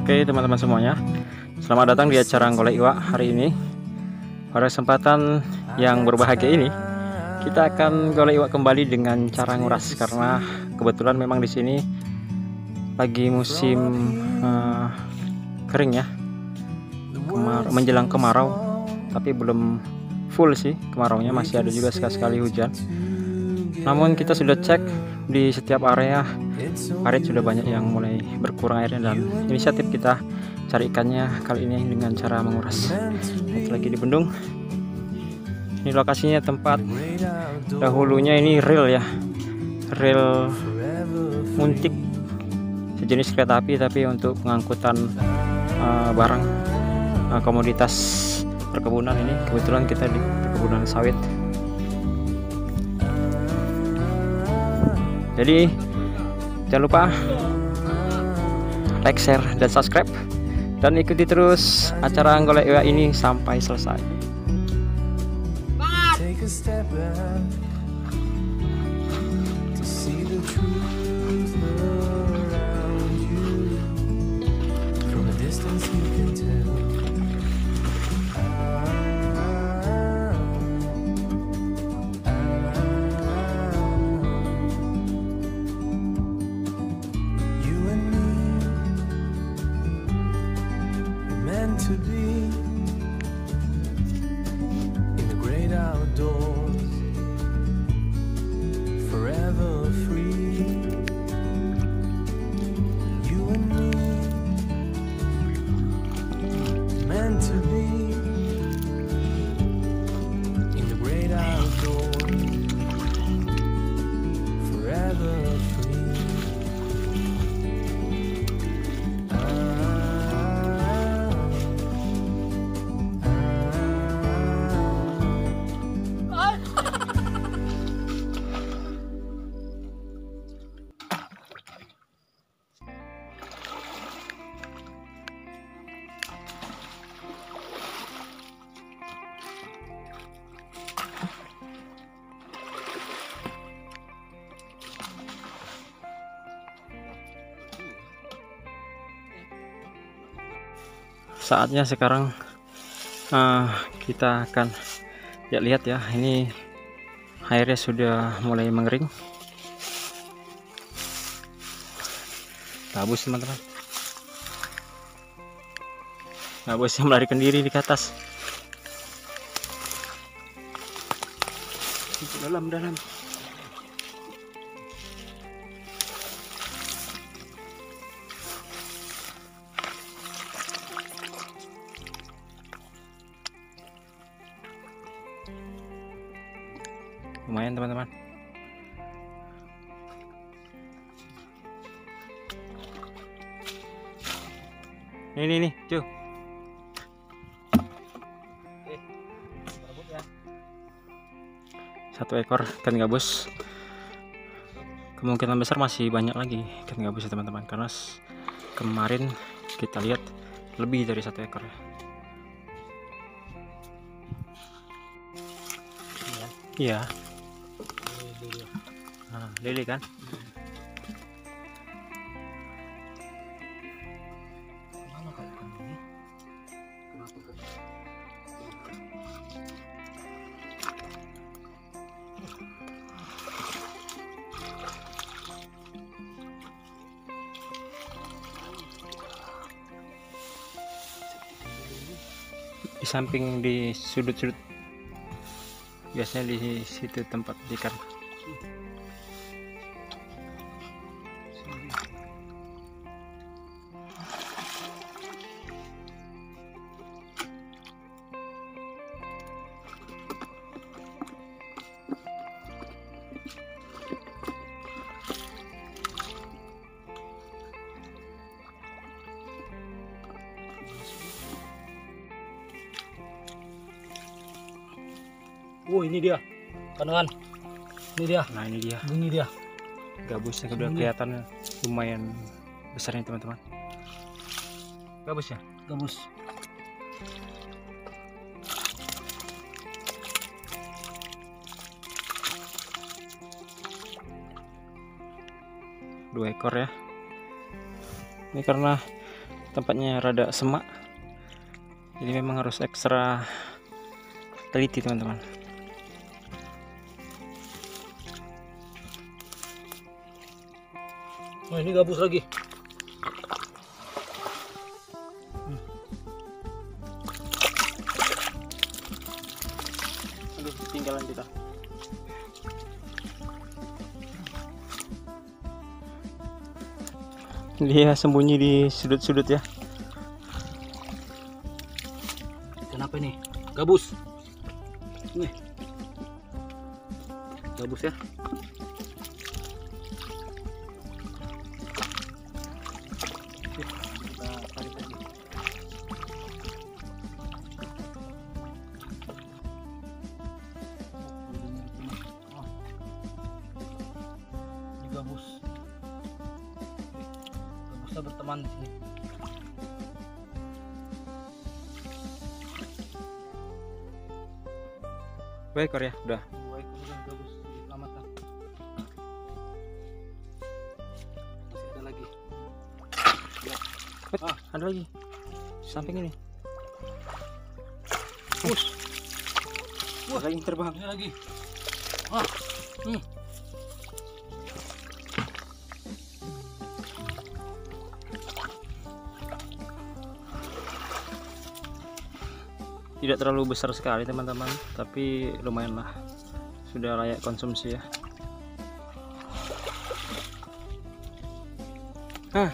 Oke teman-teman semuanya, selamat datang di acara Nggolek Iwak hari ini. Pada kesempatan yang berbahagia ini, kita akan nggolek iwak kembali dengan cara nguras, karena kebetulan memang di sini lagi musim kering ya, menjelang kemarau, tapi belum full sih kemaraunya, masih ada juga sekali-sekali hujan. Namun kita sudah cek di setiap area, parit sudah banyak yang mulai berkurang airnya, dan inisiatif kita cari ikannya kali ini dengan cara menguras. Ini lagi di bendung. Ini lokasinya tempat dahulunya ini rel ya, rel muntik sejenis kereta api, tapi untuk pengangkutan barang komoditas perkebunan. Ini kebetulan kita di perkebunan sawit. Jadi jangan lupa like, share, dan subscribe, dan ikuti terus acara Nggolek Iwak ini sampai selesai. To be in the great outdoors, forever free, you and me, meant to be in the great outdoors, forever free. Saatnya sekarang kita akan lihat ya, ini airnya sudah mulai mengering, tabus teman-teman, tabusnya melarikan diri di atas, dalam lumayan teman-teman. Ini cuy. Satu ekor ikan gabus. Kemungkinan besar masih banyak lagi ikan gabus ya teman-teman, karena kemarin kita lihat lebih dari satu ekor. Iya. Nah, lele kan? Di samping, di sudut-sudut biasanya di situ tempat ikan. Wow, ini dia kanangan, ini dia. Nah, ini dia, ini dia gabusnya, sudah kelihatan lumayan besar nih teman-teman. Gabus ya, gabus. Dua ekor ya. Ini karena tempatnya rada semak, jadi memang harus ekstra teliti, teman-teman. Nah, ini gabus lagi. Aduh, ketinggalan kita. Dia sembunyi di sudut-sudut ya. Kenapa nih? Gabus. Nih. Gabus ya. Gabusnya berteman di sini. Baik, Korea, udah. Baik, kemudian gabus diselamatkan. Masih ada lagi. Ah, ada lagi. Samping ini. Push. Wah, lagi terbang. Ini lagi. Ah, tidak terlalu besar sekali teman-teman, tapi lumayanlah, sudah layak konsumsi ya. Hah.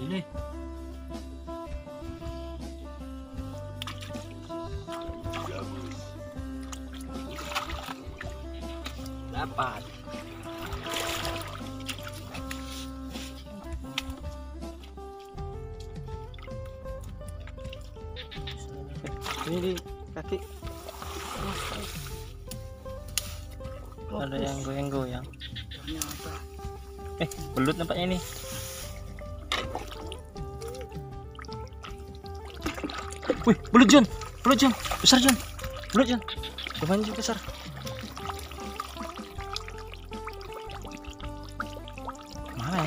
Ini dapat. Ini di kaki. Ada yang goyang-goyang. Belut nampaknya ini. Wih, belut John, besar John, lumayan juga besar. Mana ya?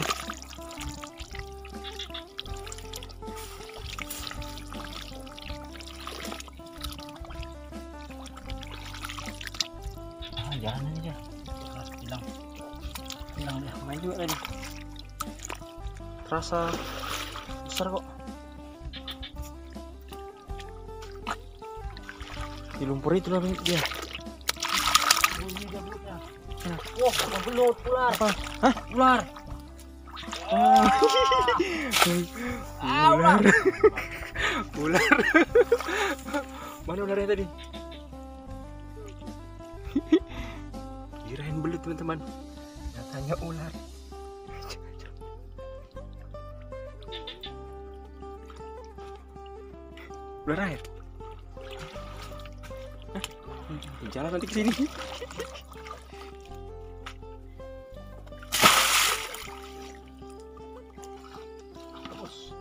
Ah, jalan aja, hilang dia, main juga tadi. Terasa besar kok. Di lumpur itu lah dia. Wah, belut ular. Hah? Ular. Oh. Ular. Ular. Mana ularnya tadi? Kirain belut teman-teman. Katanya ular. Ular air. Jalan nanti ke sini. Gabus.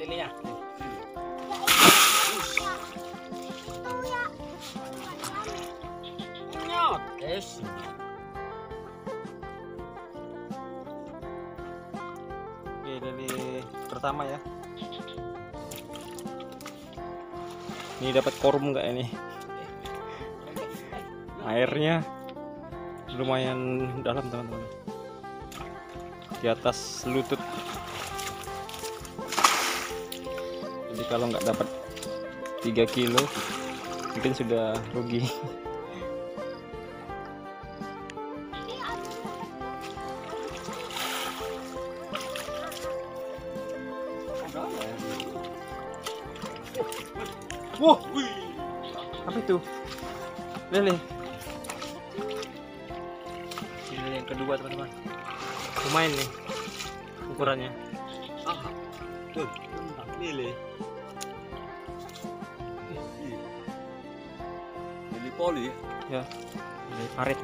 Ini ya. Oke, lele pertama ya. Ini dapat korum nggak ini? Airnya lumayan dalam teman-teman. Di atas lutut. Jadi kalau nggak dapat 3 kilo mungkin sudah rugi. Wah, wih. Apa itu? Lele. Ini yang kedua, teman-teman. Lumayan nih ukurannya. Ah. Tuh, lele. Lele poli ya. Lele parit.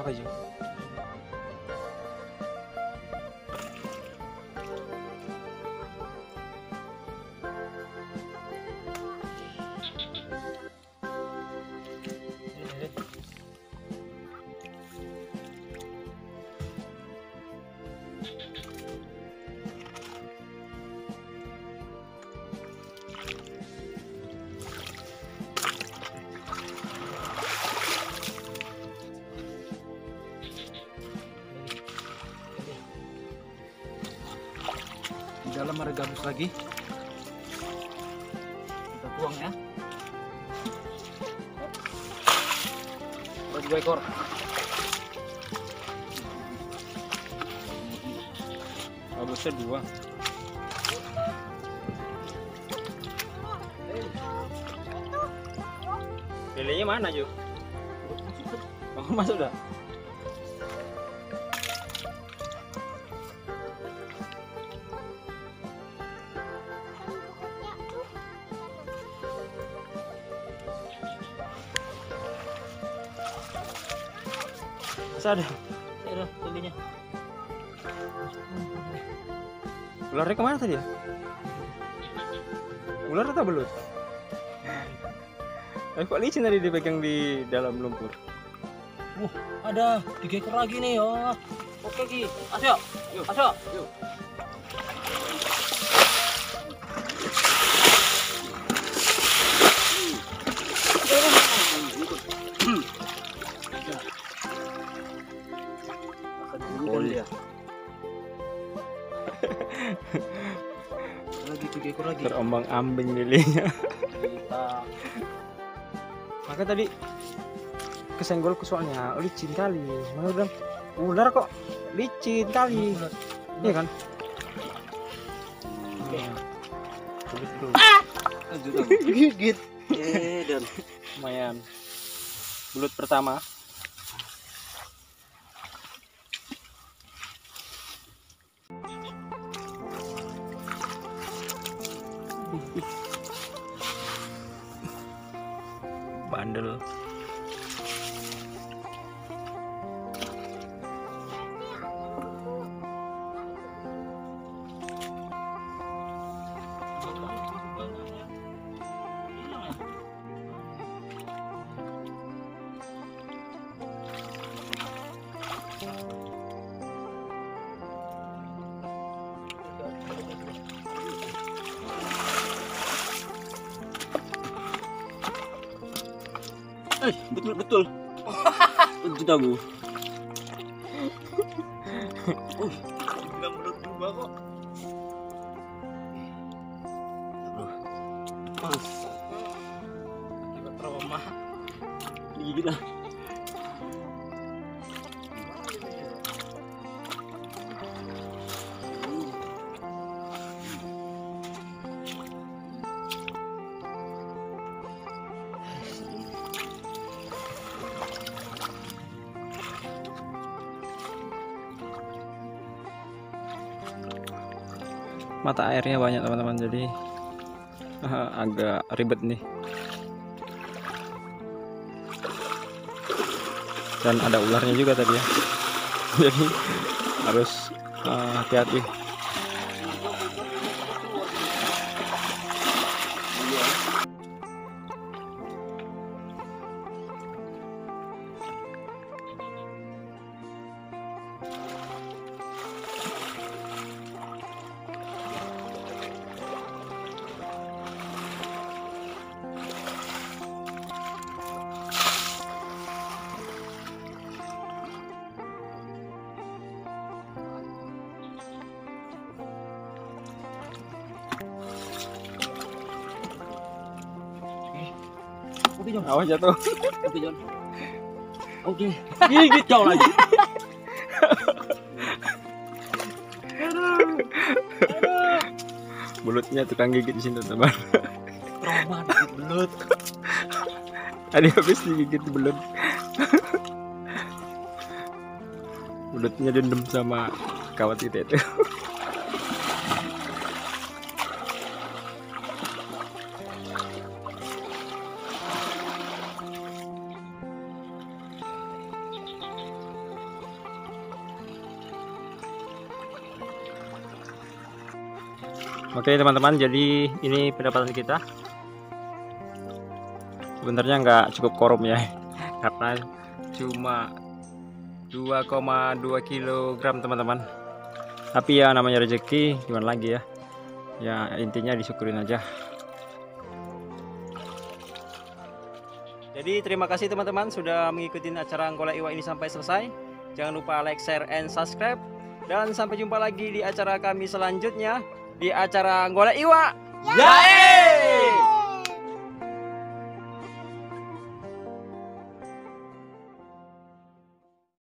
Apa aja? Dalam ada gabus lagi, kita buang ya. Ada 2 ekor. Gabusnya 2. Lelenya mana, Ju? Masuk dah. Ada lilinya. Ularnya kemana tadi ya? Ular atau belut? Tapi kok licin tadi dipegang di dalam lumpur. Ada 3 ekor lagi nih ya. Oke Ki, asyok, yuk, asyok, yuk. Lagi 3 ekor lagi. Terombang-ambing lilinya. Maka tadi kesenggol soalnya licin kali. Mana bilang ular kok licin kali. Iya kan? Gigit. Dan lumayan. Belut pertama. Bandel. Betul. Itu aku. Bilang belut berubah kok. Pas. Kita trauma. Gigit lah. Mata airnya banyak teman-teman, jadi agak ribet nih. Dan ada ularnya juga tadi ya. Jadi harus hati-hati. Jon. Awas jatuh. Oke Jon. Oke. Gigit kau lagi. Aduh. Mulutnya tukang gigit di sini teman. Trauma belut. Tadi habis digigit belut. Mulutnya dendam sama kawat itu. Oke teman-teman, jadi ini pendapatan kita sebenarnya nggak cukup korum ya, karena cuma 2,2 kg teman-teman. Tapi ya namanya rezeki, gimana lagi ya. Ya intinya disyukurin aja. Jadi terima kasih teman-teman sudah mengikuti acara Nggolek Iwak ini sampai selesai. Jangan lupa like, share, and subscribe. Dan sampai jumpa lagi di acara kami selanjutnya, di acara Nggolek Iwak. Yae!